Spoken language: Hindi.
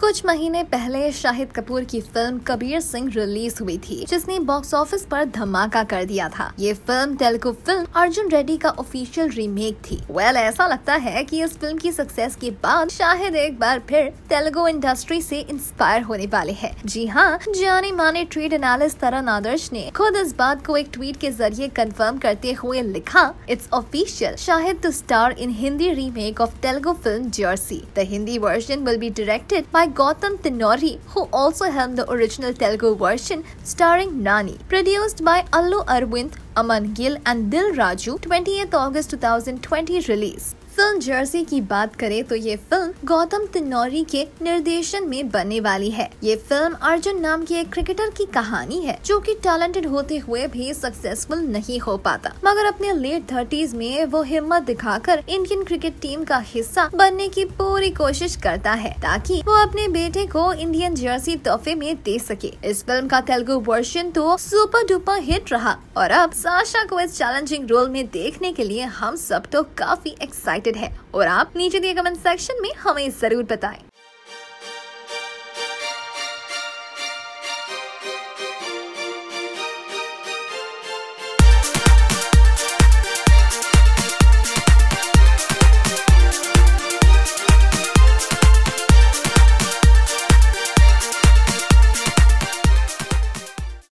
कुछ महीने पहले शाहिद कपूर की फिल्म कबीर सिंह रिलीज हुई थी, जिसने बॉक्स ऑफिस पर धमाका कर दिया था। ये फिल्म तेलुगु फिल्म अर्जुन रेड्डी का ऑफिशियल रीमेक थी। ऐसा लगता है कि इस फिल्म की सक्सेस के बाद शाहिद एक बार फिर तेलुगु इंडस्ट्री से इंस्पायर होने वाले हैं। जी हाँ, जाने माने ट्रेड एनालिस्ट तरन आदर्श ने खुद इस बात को एक ट्वीट के जरिए कंफर्म करते हुए लिखा, it's official, Shahid to star in Hindi remake of Telugu film Jersey. The Hindi version will be directed by Gautam Tinori, who also helmed the original Telugu version, starring Nani. Produced by Allu Arvind, Aman Gill and Dil Raju. 28 August 2020 release. Film Jersey की बात करें तो ये फिल्म गौतम तिनौरी के निर्देशन में बनने वाली है। ये फिल्म अर्जुन नाम के एक क्रिकेटर की कहानी है, जो कि टैलेंटेड होते हुए भी सक्सेसफुल नहीं हो पाता, मगर अपने लेट 30s में वो हिम्मत दिखाकर इंडियन क्रिकेट टीम का हिस्सा बनने की पूरी कोशिश करता है, ताकि वो अपने बेटे को इंडियन जर्सी तोहफे में दे सके। इस फिल्म का तेलुगु वर्जन तो सुपर डुपर हिट रहा और अब साशा को इस चैलेंजिंग रोल में देखने के लिए हम सब तो काफी एक्साइटेड है। और आप नीचे दिए कमेंट सेक्शन में हमें जरूर बताएं।